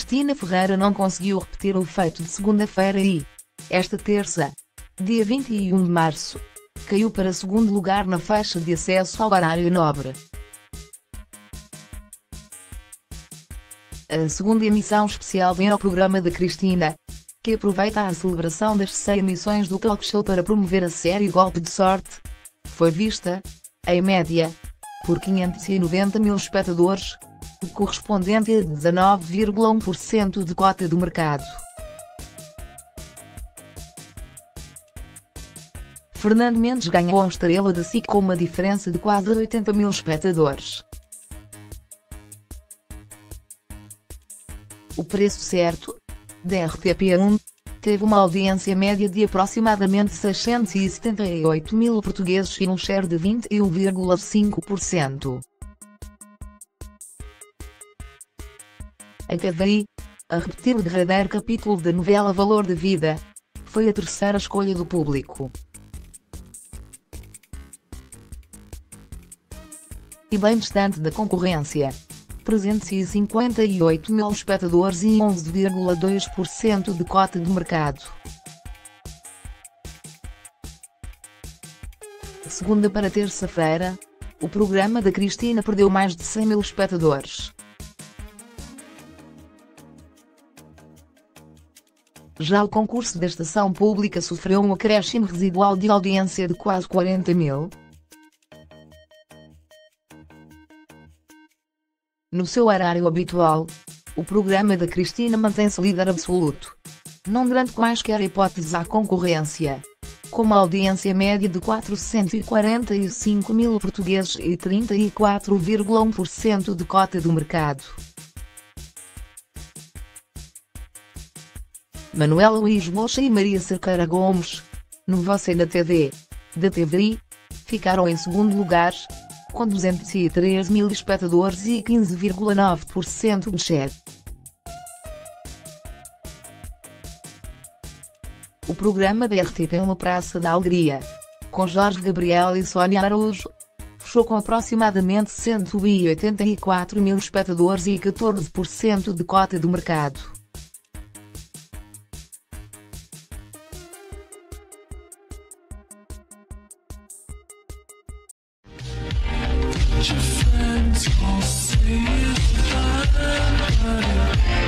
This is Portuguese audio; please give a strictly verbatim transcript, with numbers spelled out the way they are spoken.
Cristina Ferreira não conseguiu repetir o feito de segunda-feira e, esta terça, dia vinte e um de março, caiu para segundo lugar na faixa de acesso ao horário nobre. A segunda emissão especial vem ao programa da Cristina, que aproveita a celebração das cem emissões do Talk Show para promover a série Golpe de Sorte, foi vista, em média, por quinhentos e noventa mil espectadores, o correspondente a dezenove vírgula um por cento de cota do mercado. Fernando Mendes ganhou a estrela da S I C com uma diferença de quase oitenta mil espectadores. O Preço Certo, da R T P um, teve uma audiência média de aproximadamente seiscentos e setenta e oito mil portugueses e um share de vinte e um vírgula cinco por cento. A Cadei, a repetir o derradeiro capítulo da novela Valor da Vida, foi a terceira escolha do público. E bem distante da concorrência, trezentos e cinquenta e oito mil espectadores e onze vírgula dois por cento de cota de mercado. De segunda para terça-feira, o programa da Cristina perdeu mais de cem mil espectadores. Já o concurso da Estação Pública sofreu um acréscimo residual de audiência de quase quarenta mil. No seu horário habitual, o programa da Cristina mantém-se líder absoluto, não dando quaisquer hipóteses à concorrência, com uma audiência média de quatrocentos e quarenta e cinco mil portugueses e trinta e quatro vírgula um por cento de cota do mercado. Manuel Luís Bolsa e Maria Cerqueira Gomes, no Você na T V, da T V I, ficaram em segundo lugar, com duzentos e três mil espectadores e quinze vírgula nove por cento de share. O programa da R T P um Praça da Alegria, com Jorge Gabriel e Sónia Araújo, fechou com aproximadamente cento e oitenta e quatro mil espectadores e catorze por cento de cota do mercado. Your friends will see you.